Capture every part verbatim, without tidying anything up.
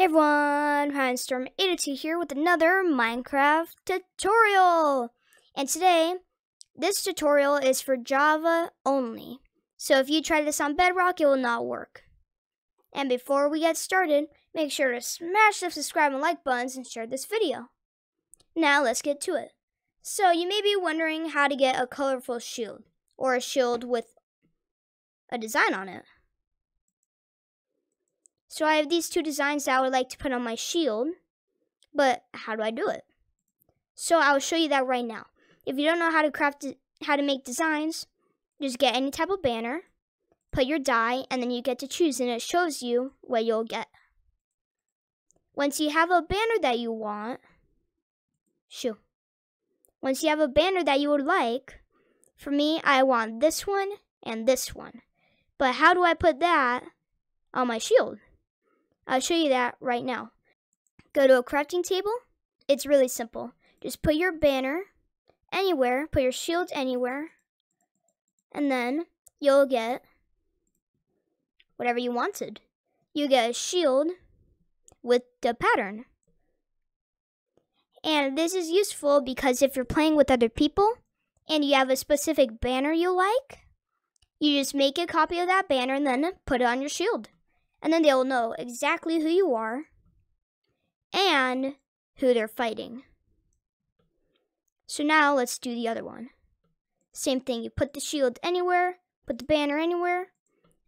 Hey everyone, HorizonStorm eighty-two here with another Minecraft tutorial. And today, this tutorial is for Java only. So if you try this on Bedrock, it will not work. And before we get started, make sure to smash the subscribe and like buttons and share this video. Now let's get to it. So you may be wondering how to get a colorful shield, or a shield with a design on it. So I have these two designs that I would like to put on my shield, but how do I do it? So I'll show you that right now. If you don't know how to craft, how to make designs, just get any type of banner, put your die, and then you get to choose, and it shows you what you'll get. Once you have a banner that you want, shoo. Once you have a banner that you would like, for me, I want this one and this one. But how do I put that on my shield? I'll show you that right now. Go to a crafting table. It's really simple. Just put your banner anywhere, put your shield anywhere, and then you'll get whatever you wanted. You get a shield with the pattern. And this is useful because if you're playing with other people and you have a specific banner you like, you just make a copy of that banner and then put it on your shield. And then they'll know exactly who you are and who they're fighting. So now let's do the other one. Same thing, you put the shield anywhere, put the banner anywhere,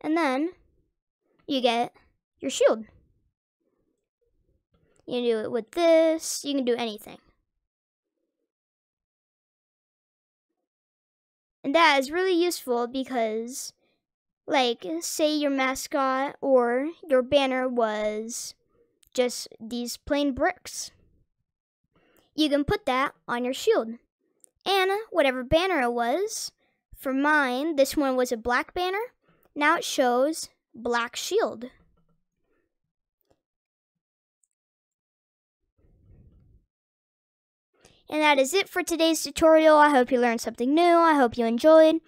and then you get your shield. You can do it with this, you can do anything. And that is really useful because, like, say your mascot or your banner was just these plain bricks. You can put that on your shield. And whatever banner it was, for mine, this one was a black banner. Now it shows black shield. And that is it for today's tutorial. I hope you learned something new. I hope you enjoyed.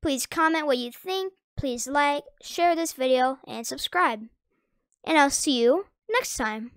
Please comment what you think. Please like, share this video, and subscribe. And I'll see you next time.